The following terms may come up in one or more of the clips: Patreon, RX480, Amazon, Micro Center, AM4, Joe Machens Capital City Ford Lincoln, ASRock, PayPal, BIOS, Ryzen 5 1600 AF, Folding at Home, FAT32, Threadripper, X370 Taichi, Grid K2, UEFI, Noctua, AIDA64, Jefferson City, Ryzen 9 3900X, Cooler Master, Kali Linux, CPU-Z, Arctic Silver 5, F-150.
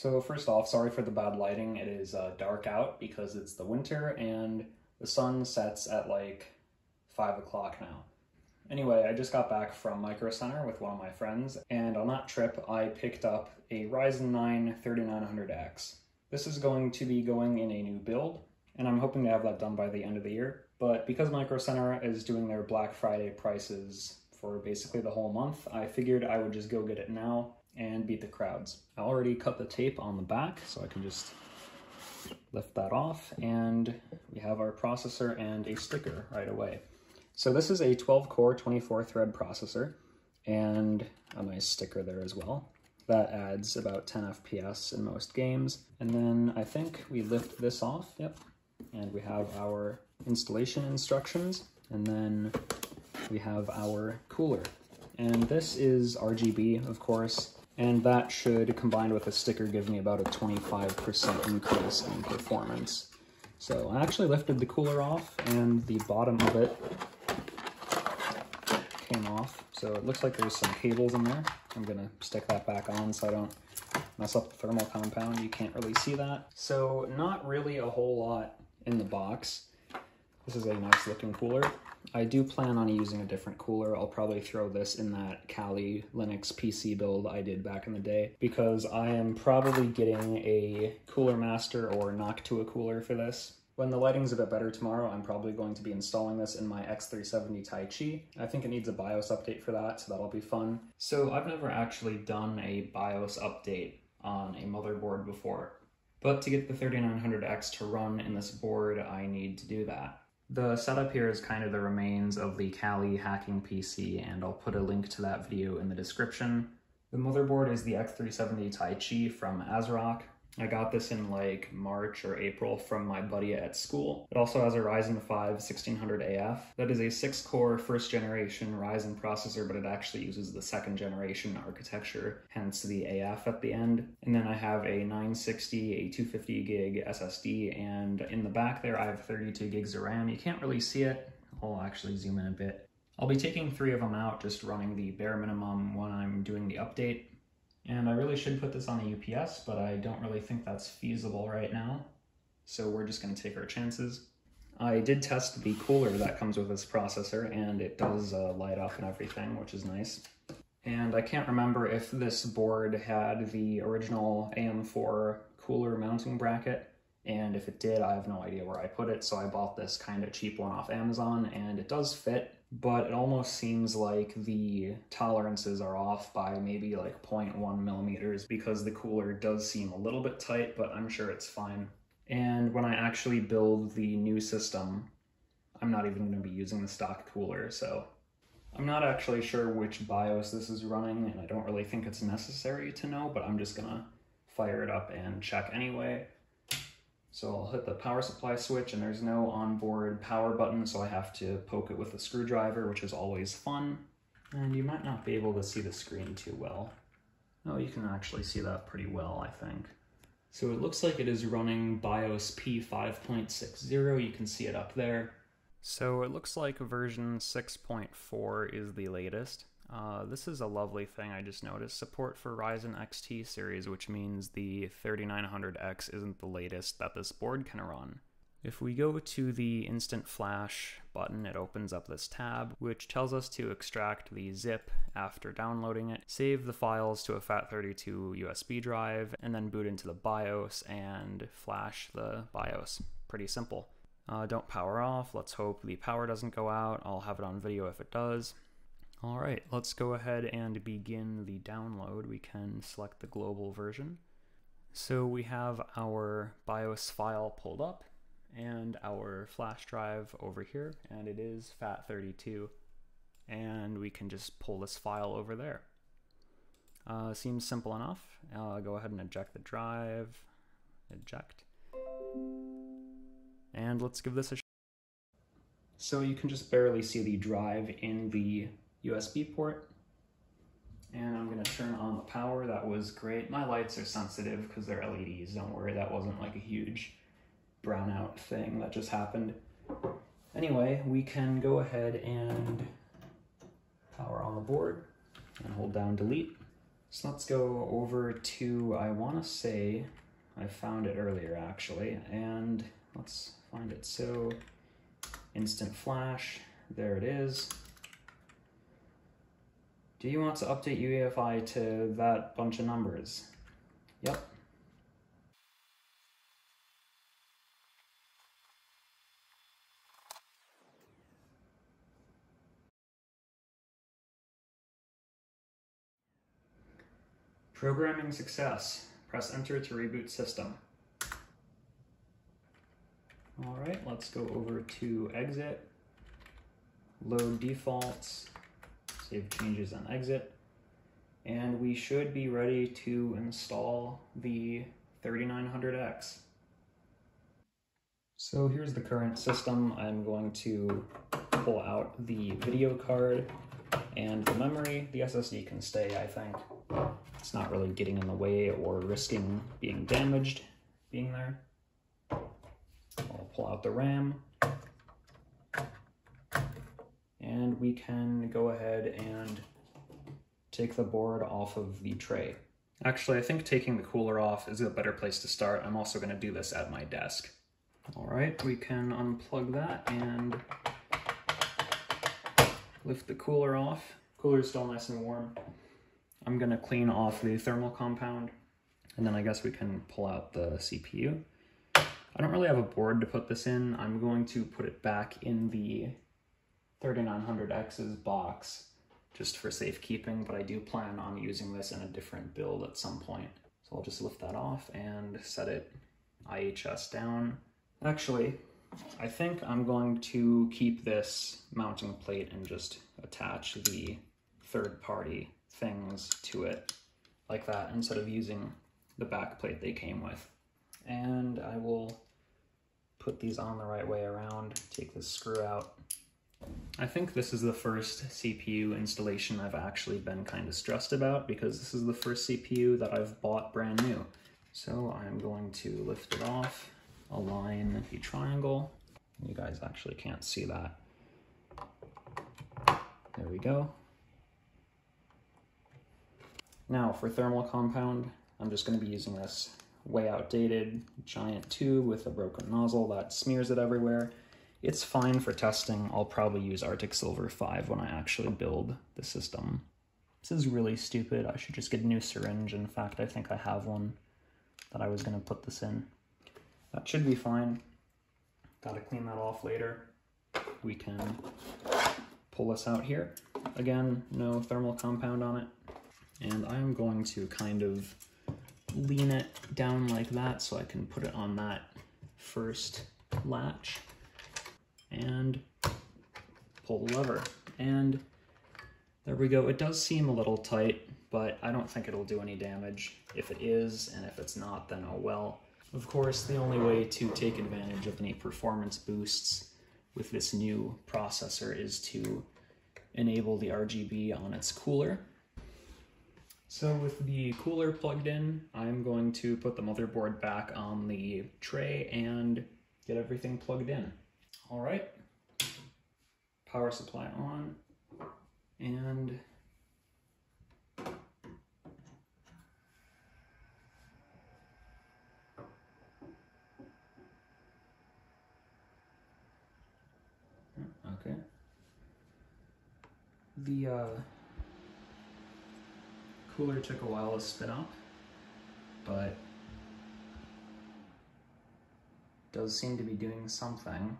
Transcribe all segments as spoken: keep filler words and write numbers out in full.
So first off, sorry for the bad lighting. It is uh, dark out because it's the winter and the sun sets at like five o'clock now. Anyway, I just got back from Micro Center with one of my friends, and on that trip I picked up a Ryzen nine thirty-nine hundred X. This is going to be going in a new build, and I'm hoping to have that done by the end of the year. But because Micro Center is doing their Black Friday prices for basically the whole month, I figured I would just go get it now and beat the crowds. I already cut the tape on the back, so I can just lift that off, and we have our processor and a sticker right away. So this is a twelve core, twenty-four thread processor, and a nice sticker there as well. That adds about ten F P S in most games. And then I think we lift this off, yep, and we have our installation instructions, and then we have our cooler. And this is R G B, of course, and that should, combined with a sticker, give me about a twenty-five percent increase in performance. So I actually lifted the cooler off, and the bottom of it came off, so it looks like there's some cables in there. I'm gonna stick that back on so I don't mess up the thermal compound. You can't really see that. So not really a whole lot in the box. This is a nice looking cooler. I do plan on using a different cooler. I'll probably throw this in that Kali Linux P C build I did back in the day, because I am probably getting a Cooler Master or Noctua cooler for this. When the lighting's a bit better tomorrow, I'm probably going to be installing this in my X three seventy Taichi. I think it needs a BIOS update for that, so that'll be fun. So I've never actually done a BIOS update on a motherboard before, but to get the thirty-nine hundred X to run in this board, I need to do that. The setup here is kind of the remains of the Kali hacking P C, and I'll put a link to that video in the description. The motherboard is the X three seventy Taichi from ASRock. I got this in like March or April from my buddy at school. It also has a Ryzen five sixteen hundred A F. That is a six core first generation Ryzen processor, but it actually uses the second generation architecture, hence the A F at the end. And then I have a nine sixty, a two hundred fifty gig S S D, and in the back there I have thirty-two gigs of RAM. You can't really see it. I'll actually zoom in a bit. I'll be taking three of them out, just running the bare minimum when I'm doing the update. And I really should put this on a U P S, but I don't really think that's feasible right now, so we're just going to take our chances. I did test the cooler that comes with this processor, and it does uh, light up and everything, which is nice. And I can't remember if this board had the original A M four cooler mounting bracket, and if it did, I have no idea where I put it, so I bought this kind of cheap one off Amazon, and it does fit. But it almost seems like the tolerances are off by maybe like zero point one millimeters, because the cooler does seem a little bit tight, but I'm sure it's fine. And when I actually build the new system, I'm not even going to be using the stock cooler, so I'm not actually sure which BIOS this is running, and I don't really think it's necessary to know, but I'm just gonna fire it up and check anyway. So I'll hit the power supply switch, and there's no onboard power button, so I have to poke it with a screwdriver, which is always fun. And you might not be able to see the screen too well. Oh, you can actually see that pretty well, I think. So it looks like it is running BIOS P five point sixty, you can see it up there. So it looks like version six point four is the latest. Uh, this is a lovely thing I just noticed. Support for Ryzen X T series, which means the thirty-nine hundred X isn't the latest that this board can run. If we go to the Instant Flash button, it opens up this tab, which tells us to extract the zip after downloading it, save the files to a FAT thirty-two U S B drive, and then boot into the BIOS and flash the BIOS. Pretty simple. Uh, don't power off. Let's hope the power doesn't go out. I'll have it on video if it does. All right, let's go ahead and begin the download. We can select the global version. So we have our BIOS file pulled up and our flash drive over here, and it is FAT thirty-two, and we can just pull this file over there. Uh, seems simple enough. Uh, go ahead and eject the drive, eject, and let's give this a shot. So you can just barely see the drive in the U S B port, and I'm going to turn on the power. That was great. My lights are sensitive because they're L E Ds, don't worry, that wasn't like a huge brownout thing that just happened. Anyway, we can go ahead and power on the board and hold down delete, So let's go over to, I want to say, I found it earlier actually, and let's find it. So instant flash, there it is. Do you want to update U E F I to that bunch of numbers? Yep. Programming success. Press enter to reboot system. All right, let's go over to exit, load defaults, save changes and exit. And we should be ready to install the thirty-nine hundred X. So here's the current system. I'm going to pull out the video card and the memory. The S S D can stay, I think. It's not really getting in the way or risking being damaged, being there. I'll pull out the RAM. And we can go ahead and take the board off of the tray. Actually, I think taking the cooler off is a better place to start. I'm also going to do this at my desk. All right, we can unplug that and lift the cooler off. Cooler is still nice and warm. I'm gonna clean off the thermal compound, and then I guess we can pull out the C P U. I don't really have a board to put this in. I'm going to put it back in the thirty-nine hundred X's box just for safekeeping, but I do plan on using this in a different build at some point. So I'll just lift that off and set it I H S down. Actually, I think I'm going to keep this mounting plate and just attach the third-party things to it like that instead of using the back plate they came with. And I will put these on the right way around, take this screw out. I think this is the first C P U installation I've actually been kind of stressed about because this is the first C P U that I've bought brand new. So I'm going to lift it off, align the triangle. You guys actually can't see that. There we go. Now for thermal compound, I'm just going to be using this way outdated giant tube with a broken nozzle that smears it everywhere. It's fine for testing. I'll probably use Arctic Silver five when I actually build the system. This is really stupid. I should just get a new syringe. In fact, I think I have one that I was going to put this in. That should be fine. Gotta clean that off later. We can pull this out here. Again, no thermal compound on it. And I'm going to kind of lean it down like that so I can put it on that first latch and pull the lever. And there we go. It does seem a little tight, but I don't think it'll do any damage. If it is, and if it's not, then oh well. Of course, the only way to take advantage of any performance boosts with this new processor is to enable the R G B on its cooler. So with the cooler plugged in, I'm going to put the motherboard back on the tray and get everything plugged in. All right, power supply on, and okay. The uh, cooler took a while to spin up, but does seem to be doing something,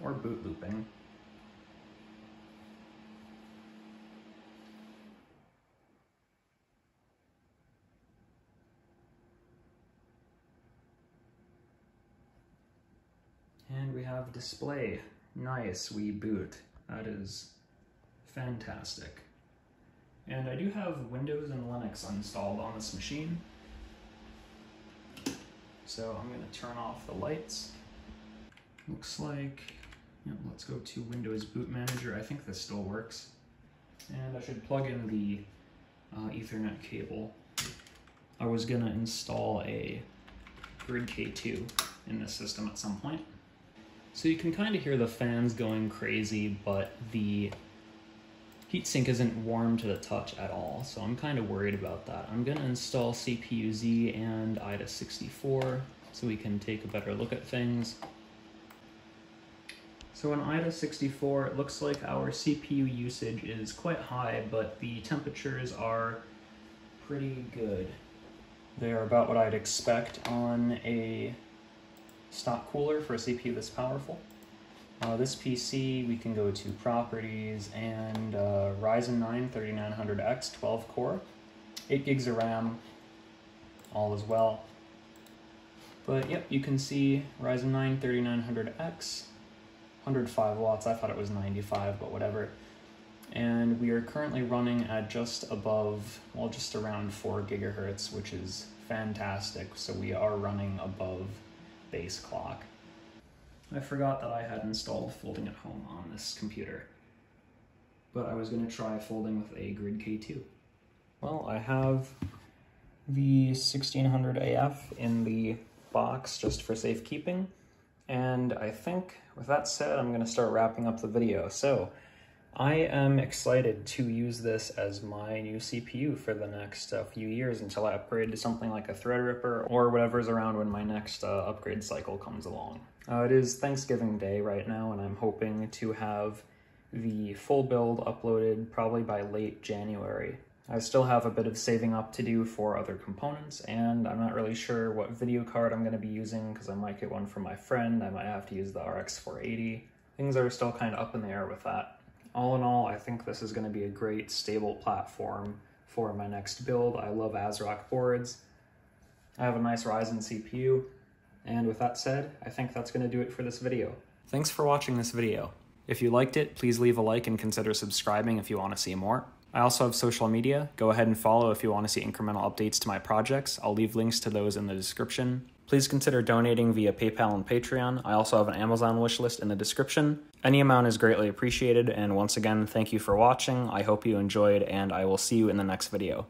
or boot looping. And we have display. Nice, we boot. That is fantastic. And I do have Windows and Linux installed on this machine. So I'm gonna turn off the lights. Looks like, yeah, let's go to Windows Boot Manager. I think this still works. And I should plug in the uh, Ethernet cable. I was gonna install a Grid K two in this system at some point. So you can kind of hear the fans going crazy, but the heatsink isn't warm to the touch at all, so I'm kind of worried about that. I'm going to install C P U Z and A I D A sixty-four so we can take a better look at things. So in A I D A sixty-four, it looks like our C P U usage is quite high, but the temperatures are pretty good. They are about what I'd expect on a stock cooler for a C P U this powerful. Uh, this P C, we can go to properties and uh, Ryzen nine thirty-nine hundred X, twelve core, eight gigs of RAM, all as well. But yep, you can see Ryzen nine thirty-nine hundred X, one hundred five watts, I thought it was ninety-five, but whatever. And we are currently running at just above, well, just around four gigahertz, which is fantastic, so we are running above base clock. I forgot that I had installed Folding at Home on this computer, but I was going to try folding with a Grid K two. Well, I have the sixteen hundred A F in the box just for safekeeping, and I think with that said, I'm going to start wrapping up the video. So I am excited to use this as my new C P U for the next uh, few years until I upgrade to something like a Threadripper or whatever's around when my next uh, upgrade cycle comes along. Uh, it is Thanksgiving Day right now, and I'm hoping to have the full build uploaded probably by late January. I still have a bit of saving up to do for other components, and I'm not really sure what video card I'm going to be using because I might get one from my friend, I might have to use the R X four eighty. Things are still kind of up in the air with that. All in all, I think this is going to be a great, stable platform for my next build. I love ASRock boards. I have a nice Ryzen C P U. And with that said, I think that's going to do it for this video. Thanks for watching this video. If you liked it, please leave a like and consider subscribing if you want to see more. I also have social media. Go ahead and follow if you want to see incremental updates to my projects. I'll leave links to those in the description. Please consider donating via PayPal and Patreon. I also have an Amazon wishlist in the description. Any amount is greatly appreciated, and once again, thank you for watching. I hope you enjoyed, and I will see you in the next video.